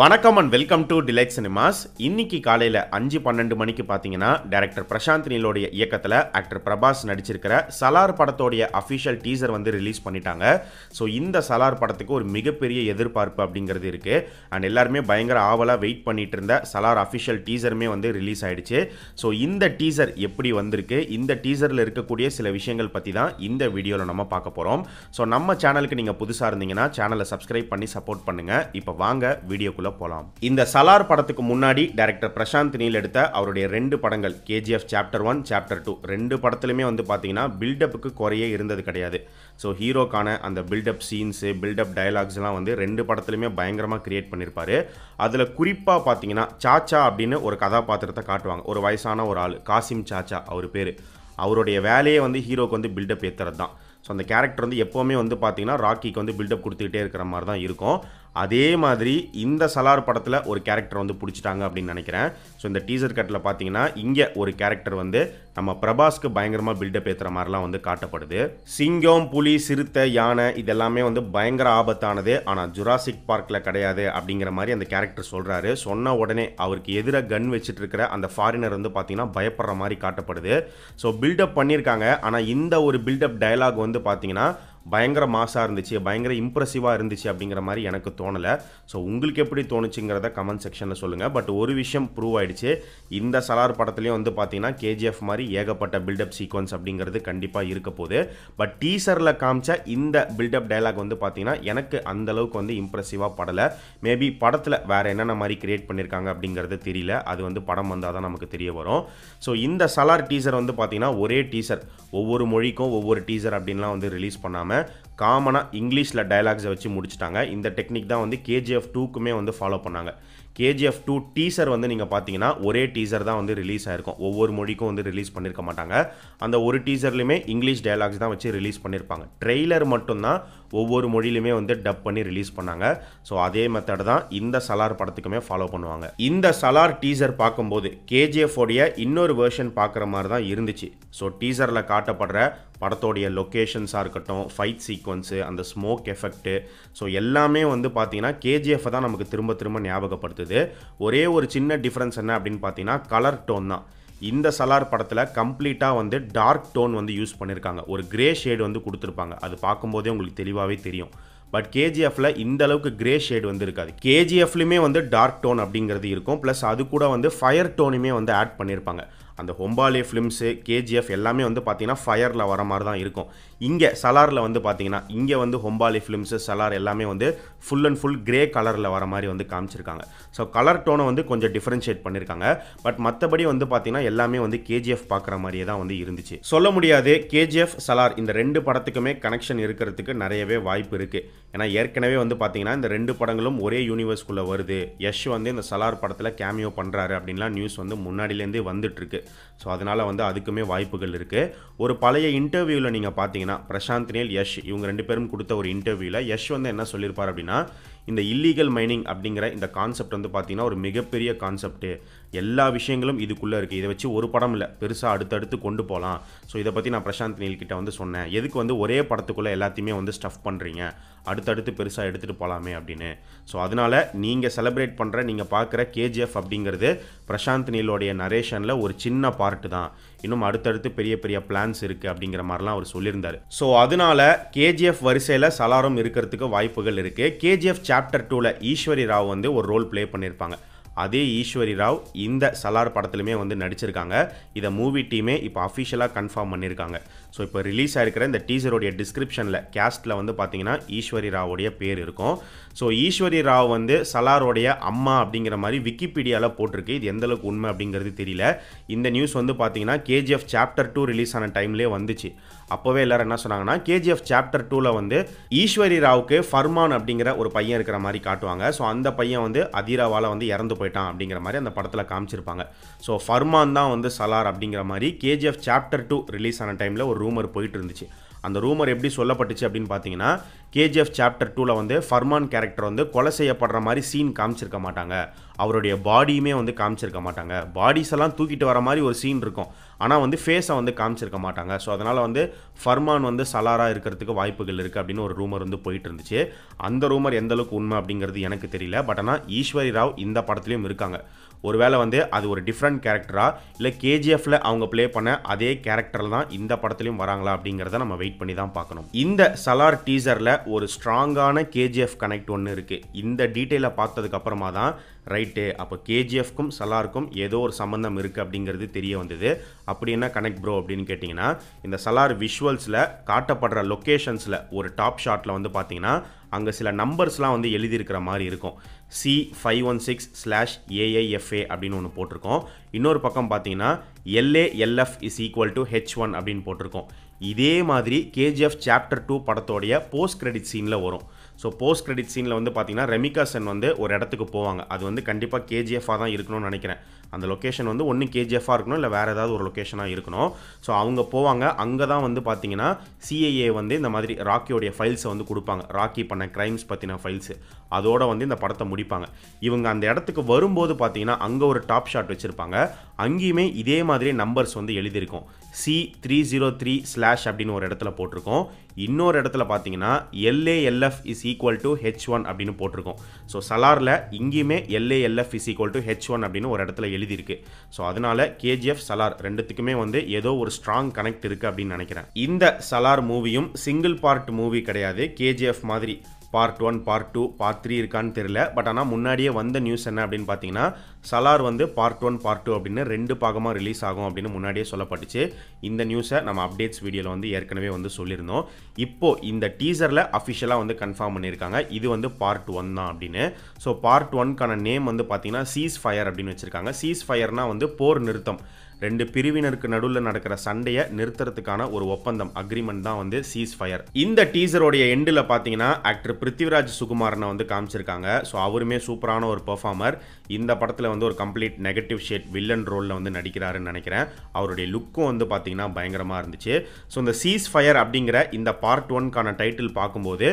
வணக்கம் and welcome to Delight Cinemas. இன்னைக்கு காலையில் 5:12 மணிக்கு பார்த்தீங்கன்னா டைரக்டர் பிரசாந்தினியோடைய இயக்கத்தில் ஆக்டர் பிரபாஸ் நடிச்சிருக்கிற சலார் படத்தோடைய அஃபிஷியல் டீசர் வந்து ரிலீஸ் பண்ணிட்டாங்க. ஸோ இந்த சலார் படத்துக்கு ஒரு மிகப்பெரிய எதிர்பார்ப்பு அப்படிங்கிறது இருக்குது. அண்ட் எல்லாருமே பயங்கர ஆவலாக வெயிட் பண்ணிட்டு இருந்த சலார் அஃபிஷியல் டீசருமே வந்து ரிலீஸ் ஆகிடுச்சு. ஸோ இந்த டீசர் எப்படி வந்திருக்கு, இந்த டீசரில் இருக்கக்கூடிய சில விஷயங்கள் பற்றி தான் இந்த வீடியோவில் நம்ம பார்க்க போகிறோம். ஸோ நம்ம சேனலுக்கு நீங்கள் புதுசாக இருந்தீங்கன்னா சேனலை சப்ஸ்கிரைப் பண்ணி சப்போர்ட் பண்ணுங்கள். இப்போ வாங்க வீடியோ போலாம். இந்த சலார் படத்துக்கு முன்னாடி டைரக்டர் பிரசாந்தினி எடுத்த அவருடைய 2 படங்கள் KGF Chapter 1, Chapter 2 ரெண்டு படத்துலயுமே வந்து பாத்தீங்கன்னா பில்டப்புக்கு குறையே இருந்தது கிடையாது. ஸோ ஹீரோக்கான அந்த பில்டப் சீன்ஸ், பில்டப் டயலாக்ஸ் எல்லாம் வந்து 2 படத்துலயுமே பயங்கரமாக கிரியேட் பண்ணியிருப்பாரு. அதில் குறிப்பாக பார்த்தீங்கன்னா சாச்சா அப்படின்னு ஒரு கதாபாத்திரத்தை காட்டுவாங்க. ஒரு வயசான ஒரு ஆள், காசிம் சாச்சா அவர் பேர். அவருடைய வேலையே வந்து ஹீரோக்கு வந்து பில்டப் ஏற்றுறது தான். ஸோ அந்த கேரக்டர் வந்து எப்போவுமே வந்து பார்த்தீங்கன்னா ராக்கிக்கு வந்து பில்டப் கொடுத்துக்கிட்டே இருக்கிற மாதிரி தான் இருக்கும். அதே மாதிரி இந்த சலார் படத்தில் ஒரு கேரக்டர் வந்து பிடிச்சிட்டாங்க அப்படின்னு நினைக்கிறேன். ஸோ இந்த டீசர் கட்டில் பார்த்தீங்கன்னா இங்கே ஒரு கேரக்டர் வந்து நம்ம பிரபாஸ்க்கு பயங்கரமாக பில்டப் ஏற்றுற மாதிரிலாம் வந்து காட்டப்படுது. சிங்கம், புலி, சிறுத்தை, யானை இதெல்லாமே வந்து பயங்கர ஆபத்தானது, ஆனால் ஜுராசிக் பார்க்கில் கிடையாது அப்படிங்கிற மாதிரி அந்த கேரக்டர் சொல்கிறாரு. சொன்ன உடனே அவருக்கு எதிராக கன் வச்சுட்டு இருக்கிற அந்த ஃபாரினர் வந்து பார்த்தீங்கன்னா பயப்படுற மாதிரி காட்டப்படுது. ஸோ பில்டப் பண்ணியிருக்காங்க. ஆனால் இந்த ஒரு பில்டப் டயலாக் வந்து பார்த்தீங்கன்னா பயங்கர மாசாக இருந்துச்சு, பயங்கர இம்ப்ரெசிவாக இருந்துச்சு அப்படிங்கிற மாதிரி எனக்கு தோணலை. ஸோ உங்களுக்கு எப்படி தோணுச்சுங்கிறத கமெண்ட் செக்ஷனில் சொல்லுங்கள். பட் ஒரு விஷயம் ப்ரூவ் ஆகிடுச்சு, இந்த சலார் படத்துலையும் வந்து பார்த்தீங்கன்னா KGF மாதிரி ஏகப்பட்ட பில்டப் சீக்வன்ஸ் அப்படிங்கிறது கண்டிப்பாக இருக்க போகுது. பட் டீசரில் காமிச்ச இந்த பில்டப் டயலாக் வந்து பார்த்தீங்கன்னா எனக்கு அந்தளவுக்கு வந்து இம்ப்ரெசிவாக படலை. மேபி படத்தில் வேறு என்னென்ன மாதிரி கிரியேட் பண்ணியிருக்காங்க அப்படிங்கிறது தெரியல. அது வந்து படம் வந்தால் தான் நமக்கு தெரிய வரும். ஸோ இந்த சலார் டீசர் வந்து பார்த்தீங்கன்னா ஒரே டீசர், ஒவ்வொரு மொழிக்கும் ஒவ்வொரு டீசர் அப்படின்லாம் வந்து ரிலீஸ் பண்ணாமல் காமனாக இங்கிலீஷில் டயலாக்ஸை வச்சு முடிச்சுட்டாங்க. இந்த டெக்னிக் தான் வந்து KGF 2க்குமே வந்து ஃபாலோ பண்ணாங்க. KGF 2 டீசர் வந்து நீங்கள் பார்த்தீங்கன்னா ஒரே டீசர் தான் வந்து ரிலீஸ் ஆகிருக்கும். ஒவ்வொரு மொழிக்கும் வந்து ரிலீஸ் பண்ணியிருக்க மாட்டாங்க. அந்த ஒரு டீசர்லையுமே இங்கிலீஷ் டயலாக்ஸ் தான் வச்சு ரிலீஸ் பண்ணியிருப்பாங்க. ட்ரெய்லர் மட்டும்தான் ஒவ்வொரு மொழியிலுமே வந்து டப் பண்ணி ரிலீஸ் பண்ணாங்க. ஸோ அதே மெத்தட் தான் இந்த சலார் படத்துக்குமே ஃபாலோ பண்ணுவாங்க. இந்த சலார் டீசர் பார்க்கும்போது KGF உடைய இன்னொரு வேர்ஷன் பார்க்குற மாதிரி தான் இருந்துச்சு. ஸோ டீசரில் காட்டப்படுற படத்தோடைய லொக்கேஷன்ஸாக இருக்கட்டும், ஃபைட் சீக்வன்ஸு, அந்த ஸ்மோக் எஃபெக்ட்டு, ஸோ எல்லாமே வந்து பார்த்தீங்கன்னா KGF தான் நமக்கு திரும்ப திரும்ப ஞாபகப்படுத்துது. ஒரே ஒரு சின்ன டிஃப்ரென்ஸ் என்ன அப்படின்னு பார்த்தீங்கன்னா கலர் டோன் தான். இந்த சலார் படத்தில் கம்ப்ளீட்டாக வந்து டார்க் டோன் வந்து யூஸ் பண்ணியிருக்காங்க. ஒரு கிரே ஷேடு வந்து கொடுத்துருப்பாங்க. அது பார்க்கும்போதே உங்களுக்கு தெளிவாகவே தெரியும். பட் KGFல இந்த அளவுக்கு கிரே ஷேடு வந்து இருக்காது. KGFலுமே வந்து டார்க் டோன் அப்படிங்கிறது இருக்கும். ப்ளஸ் அது கூட வந்து ஃபயர் டோனுமே வந்து ஆட் பண்ணியிருப்பாங்க. அந்த ஹொம்பாலே ஃபிலிம்ஸு, KGF எல்லாமே வந்து பார்த்தீங்கன்னா ஃபயரில் வர மாதிரி தான் இருக்கும். இங்கே சலாரில் வந்து பார்த்தீங்கன்னா இங்கே வந்து ஹொம்பாலே ஃபிலிம்ஸு, சலார் எல்லாமே வந்து ஃபுல் அண்ட் ஃபுல் கிரே கலரில் வர மாதிரி வந்து காமிச்சிருக்காங்க. ஸோ கலர் டோனை வந்து கொஞ்சம் டிஃப்ரென்ஷியேட் பண்ணியிருக்காங்க. பட் மற்றபடி வந்து பார்த்தீங்கன்னா எல்லாமே வந்து KGF பார்க்குற மாதிரியே தான் வந்து இருந்துச்சு. சொல்ல முடியாது KGF சலார் இந்த 2 படத்துக்குமே கனெக்ஷன் இருக்கிறதுக்கு நிறையவே வாய்ப்பு இருக்குது. ஏன்னா ஏற்கனவே வந்து பார்த்தீங்கன்னா இந்த 2 படங்களும் ஒரே யூனிவர்ஸ்குள்ளே வருது. யஷ் வந்து இந்த சலார் படத்தில் கேமியோ பண்ணுறாரு அப்படின்லாம் நியூஸ் வந்து முன்னாடியிலேருந்தே வந்துட்டுருக்கு. ஸோ அதனால் வந்து அதுக்குமே வாய்ப்புகள் இருக்குது. ஒரு பழைய இன்டர்வியூவில் நீங்கள் பார்த்தீங்கன்னா பிரசாந்தினியல், யஷ் இவங்க 2 பேரும் கொடுத்த ஒரு இன்டர்வியூவில் யஷ் வந்து என்ன சொல்லியிருப்பார் அப்படின்னா, இந்த இல்லீகல் மைனிங் அப்படிங்கிற இந்த கான்செப்ட் வந்து பார்த்தீங்கன்னா ஒரு மிகப்பெரிய கான்செப்ட்டு, எல்லா விஷயங்களும் இதுக்குள்ளே இருக்குது, இதை வச்சு ஒரு படம் இல்லை பெருசாக அடுத்தடுத்து கொண்டு போகலாம். ஸோ இதை பற்றி நான் பிரசாந்தினியல் கிட்ட வந்து சொன்னேன், எதுக்கு வந்து ஒரே படத்துக்குள்ளே எல்லாத்தையுமே வந்து ஸ்டஃப் பண்ணுறீங்க, அடுத்தடுத்து பெருசாக எடுத்துகிட்டு போகலாமே அப்படின்னு. ஸோ அதனால் நீங்கள் செலிப்ரேட் பண்ணுற, நீங்கள் பார்க்குற KGF அப்படிங்கிறது பிரசாந்தினியலோடைய நரேஷனில் ஒரு சின்ன பார்ட்டு தான், இன்னும் அடுத்தடுத்து பெரிய பெரிய பிளான்ஸ் இருக்குது அப்படிங்கிற மாதிரிலாம் அவர் சொல்லியிருந்தார். ஸோ அதனால் KGF வரிசையில் சலாரும் இருக்கிறதுக்கு வாய்ப்புகள் இருக்குது. KGF Chapter 2ல ஈஸ்வரி ராவ் வந்து ஒரு ரோல் ப்ளே பண்ணியிருப்பாங்க. அதே ஈஸ்வரி ராவ் இந்த சலார் படத்துலையுமே வந்து நடிச்சிருக்காங்க. இதை மூவி டீமே இப்போ அஃபிஷியலாக கன்ஃபார்ம் பண்ணியிருக்காங்க. ஸோ இப்போ ரிலீஸ் ஆகிருக்கிற இந்த டீசருடைய டிஸ்கிரிப்ஷனில் கேஸ்ட்டில் வந்து பார்த்தீங்கன்னா ஈஸ்வரி ராவோடைய பேர் இருக்கும். ஸோ ஈஸ்வரி ராவ் வந்து சலாரோடைய அம்மா அப்படிங்கிற மாதிரி விக்கிபீடியாவில் போட்டிருக்கு. இது எந்தளவுக்கு உண்மை அப்படிங்கிறது தெரியல. இந்த நியூஸ் வந்து பார்த்தீங்கன்னா KGF Chapter 2 ரிலீஸ் ஆன டைம்லேயே வந்துச்சு. அப்போவே எல்லாரும் என்ன சொன்னாங்கன்னா KGF Chapter 2ல வந்து ஈஸ்வரி ராவுக்கு ஃபர்மான் அப்படிங்கிற ஒரு பையன் இருக்கிற மாதிரி காட்டுவாங்க. ஸோ அந்த பையன் வந்து அதிராவால் வந்து இறந்து போயிட்டான் அப்படிங்கிற மாதிரி அந்த படத்தில் காமிச்சிருப்பாங்க. ஸோ ஃபர்மான் தான் வந்து சலார் அப்படிங்கிற மாதிரி KGF Chapter 2 ரிலீஸ் ஆன டைமில் ஒரு ரூமர் போயிட்டு இருந்துச்சு. அந்த ரூமர் எப்படி சொல்லப்பட்டுச்சு அப்படின்னு பார்த்தீங்கன்னா, KGF Chapter 2 வந்து ஃபர்மான் கேரக்டர் வந்து கொலை செய்யப்படுற மாதிரி சீன் காமிச்சிருக்க மாட்டாங்க. அவருடைய பாடியுமே வந்து காமிச்சிருக்க மாட்டாங்க. பாடிஸ் எல்லாம் தூக்கிட்டு வர மாதிரி ஒரு சீன் இருக்கும், ஆனால் வந்து ஃபேஸை வந்து காமிச்சிருக்க மாட்டாங்க. ஸோ அதனால் வந்து ஃபர்மான் வந்து சலாராக இருக்கிறதுக்கு வாய்ப்புகள் இருக்குது அப்படின்னு ஒரு ரூமர் வந்து போயிட்டு இருந்துச்சு. அந்த ரூமர் எந்த அளவுக்கு உண்மை அப்படிங்கிறது எனக்கு தெரியல. பட் ஆனால் ஈஸ்வரி ராவ் இந்த படத்துலையும் இருக்காங்க. ஒருவேளை வந்து அது ஒரு டிஃப்ரெண்ட் கேரக்டரா இல்லை கேஜிஎஃப்ல அவங்க ப்ளே பண்ண அதே கேரக்டரில் தான் இந்த படத்துலையும் வராங்களா அப்படிங்கிறத நம்ம வெயிட் பண்ணி தான் பார்க்கணும். இந்த சலார் டீசரில் ஒரு ஸ்ட்ராங்கான கேஜிஎஃப் கனெக்ட் ஒன்று இருக்குது. இந்த டீட்டெயிலை பார்த்ததுக்கு அப்புறமா தான் ரைட்டு அப்போ கேஜிஎஃப்க்கும் சலாருக்கும் ஏதோ ஒரு சம்பந்தம் இருக்குது அப்படிங்கிறது தெரிய வந்தது. அப்படி என்ன கனெக்ட் ப்ரோ அப்படின்னு கேட்டிங்கன்னா, இந்த சலார் விஷுவல்ஸில் காட்டப்படுற லொக்கேஷன்ஸில் ஒரு டாப் ஷாட்டில் வந்து பார்த்தீங்கன்னா அங்கே சில நம்பர்ஸ்லாம் வந்து எழுதியிருக்கிற மாதிரி இருக்கும். C516/AIFA அப்படின்னு ஒன்று போட்டிருக்கோம். இன்னொரு பக்கம் பார்த்தீங்கன்னா LALF = H1 அப்படின்னு போட்டிருக்கோம். இதே மாதிரி கேஜிஎஃப் சாப்டர் 2 படத்தோடைய போஸ்ட் கிரெடிட் சீனில் வரும். ஸோ போஸ்ட் கிரெடிட் சீனில் வந்து பார்த்தீங்கன்னா ரெமிகா சென் வந்து ஒரு இடத்துக்கு போவாங்க. அது வந்து கண்டிப்பாக கேஜிஎஃபாக தான் இருக்கணும்னு நினைக்கிறேன். அந்த லொக்கேஷன் வந்து ஒன்று கேஜிஎஃபாக இருக்கணும் இல்லை வேறு ஏதாவது ஒரு லொக்கேஷனாக இருக்கணும். ஸோ அவங்க போவாங்க. அங்கே தான் வந்து பார்த்தீங்கன்னா CIA வந்து இந்த மாதிரி ராக்கியோடைய ஃபைல்ஸை வந்து கொடுப்பாங்க. ராக்கி பண்ண கிரைம்ஸ் பற்றின ஃபைல்ஸு அதோடு வந்து இந்த படத்தை முடிப்பாங்க. இவங்க அந்த இடத்துக்கு வரும்போது பார்த்தீங்கன்னா அங்கே ஒரு டாப் ஷாட் வச்சுருப்பாங்க. அங்கேயுமே இதே மாதிரி நம்பர்ஸ் வந்து எழுதியிருக்கும். C303/ அப்படின்னு ஒரு இடத்துல போட்டிருக்கோம். இன்னொரு இடத்துல பார்த்தீங்கன்னா LALF = H1 அப்படின்னு போட்டிருக்கோம். ஸோ சலாரில் இங்கேயுமே LALF = H1 அப்படின்னு ஒரு இடத்துல எழுதியிருக்கு. ஸோ அதனால KGF சலார் ரெண்டுத்துக்குமே வந்து ஏதோ ஒரு ஸ்ட்ராங் கனெக்ட் இருக்குது அப்படின்னு நினைக்கிறேன். இந்த சலார் மூவியும் சிங்கிள் பார்ட் மூவி கிடையாது. KGF மாதிரி Part 1, Part 2, Part 3 இருக்கான்னு தெரியல. பட் ஆனால் முன்னாடியே வந்த நியூஸ் என்ன அப்படின்னு பார்த்தீங்கன்னா, சலார் வந்து Part 1, Part 2 அப்படின்னு 2 பாகமாக ரிலீஸ் ஆகும் அப்படின்னு முன்னாடியே சொல்லப்பட்டுச்சு. இந்த நியூஸை நம்ம அப்டேட்ஸ் வீடியோவில் வந்து ஏற்கனவே வந்து சொல்லியிருந்தோம். இப்போது இந்த டீசரில் அஃபிஷியலாக வந்து கன்ஃபார்ம் பண்ணியிருக்காங்க இது வந்து Part 1 தான் அப்படின்னு. ஸோ Part 1க்கான நேம் வந்து பார்த்தீங்கன்னா சீஸ்ஃபயர் அப்படின்னு வச்சுருக்காங்க. சீஸ்ஃபயர்னால் வந்து போர் நிறுத்தம், 2 பிரிவினருக்கு நடுவில் நடக்கிற சண்டையை நிறுத்துறதுக்கான ஒரு ஒப்பந்தம், அக்ரிமெண்ட் தான் வந்து சீஸ்ஃபயர். இந்த டீசரோடைய எண்டில் பார்த்தீங்கன்னா ஆக்டர் பிருத்திவிராஜ் சுகுமாரனை வந்து காமிச்சிருக்காங்க. ஸோ அவருமே சூப்பரான ஒரு பெர்ஃபார்மர். இந்த படத்தில் வந்து ஒரு கம்ப்ளீட் நெகட்டிவ் ஷேட் வில்லன் ரோலில் வந்து நடிக்கிறாருன்னு நினைக்கிறேன். அவருடைய லுக்கும் வந்து பார்த்தீங்கன்னா பயங்கரமாக இருந்துச்சு. ஸோ இந்த சீஸ்ஃபயர் அப்படிங்கிற இந்த Part 1க்கான டைட்டில் பார்க்கும்போது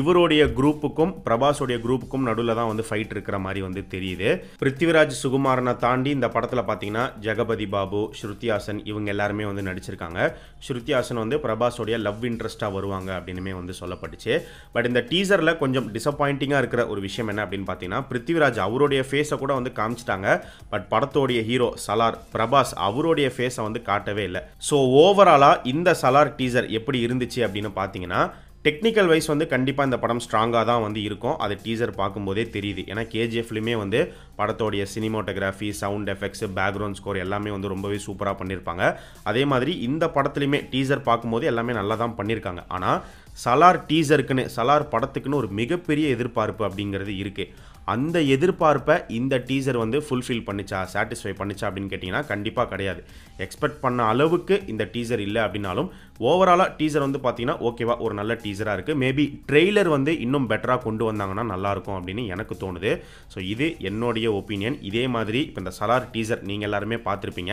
இவருடைய குரூப்புக்கும் பிரபாஸோடைய குரூப்புக்கும் நடுவில் தான் வந்து ஃபைட் இருக்கிற மாதிரி வந்து தெரியுது. பிருத்திவிராஜ் சுகுமாரனை தாண்டி இந்த படத்தில் பார்த்தீங்கன்னா ஜெகபதி பாபு, ஸ்ருதி ஹாசன் இவங்க எல்லாருமே வந்து நடிச்சிருக்காங்க. ஸ்ருதி ஹாசன் வந்து பிரபாஸோடைய லவ் இன்ட்ரெஸ்டாக வருவாங்க அப்படின்னுமே வந்து சொல்லப்பட்டுச்சு. பட் இந்த டீசரில் கொஞ்சம் டிசப்பாயிண்டிங்காக இருக்கிற ஒரு விஷயம் என்ன அப்படின்னு பார்த்தீங்கன்னா, பிருத்திவிராஜ் அவருடைய ஃபேஸை கூட வந்து காமிச்சிட்டாங்க. பட் படத்தோடைய ஹீரோ சலார் பிரபாஸ் அவருடைய ஃபேஸை வந்து காட்டவே இல்லை. ஸோ ஓவராலாக இந்த சலார் டீசர் எப்படி இருந்துச்சு அப்படின்னு பார்த்தீங்கன்னா, டெக்னிக்கல் வைஸ் வந்து கண்டிப்பாக இந்த படம் ஸ்ட்ராங்காக தான் வந்து இருக்கும். அது டீசர் பார்க்கும்போதே தெரியுது. ஏன்னா KGFலையுமே வந்து படத்தோடைய cinematography, sound effects, background score எல்லாமே வந்து ரொம்பவே சூப்பராக பண்ணியிருப்பாங்க. அதே மாதிரி இந்த படத்துலையுமே டீசர் பார்க்கும்போது எல்லாமே நல்லா தான் பண்ணியிருக்காங்க. ஆனால் சலார் டீசருக்குன்னு, சலார் படத்துக்குன்னு ஒரு மிகப்பெரிய எதிர்பார்ப்பு அப்படிங்கிறது இருக்குது. அந்த எதிர்பார்ப்பை இந்த டீசர் வந்து ஃபுல்ஃபில் பண்ணிச்சா, சாட்டிஸ்ஃபை பண்ணிச்சா அப்படின்னு கேட்டிங்கன்னா கண்டிப்பாக கிடையாது. எக்ஸ்பெக்ட் பண்ண அளவுக்கு இந்த டீசர் இல்லை அப்படின்னாலும் ஓவராலாக டீசர் வந்து பார்த்திங்கன்னா ஓகேவா, ஒரு நல்ல டீசராக இருக்குது. மேபி ட்ரெய்லர் வந்து இன்னும் பெட்டராக கொண்டு வந்தாங்கன்னா நல்லாயிருக்கும் அப்படின்னு எனக்கு தோணுது. ஸோ இது என்னுடைய ஒப்பீனியன். இதே மாதிரி இப்போ இந்த சலார் டீசர் நீங்கள் எல்லாருமே பார்த்துருப்பீங்க.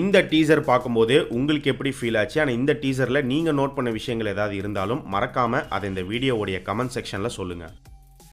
இந்த டீசர் பார்க்கும்போது உங்களுக்கு எப்படி ஃபீல் ஆச்சு, ஆனால் இந்த டீசரில் நீங்கள் நோட் பண்ண விஷயங்கள் ஏதாவது இருந்தாலும் மறக்காமல் அதை இந்த வீடியோவுடைய கமெண்ட் செக்ஷனில் சொல்லுங்கள்.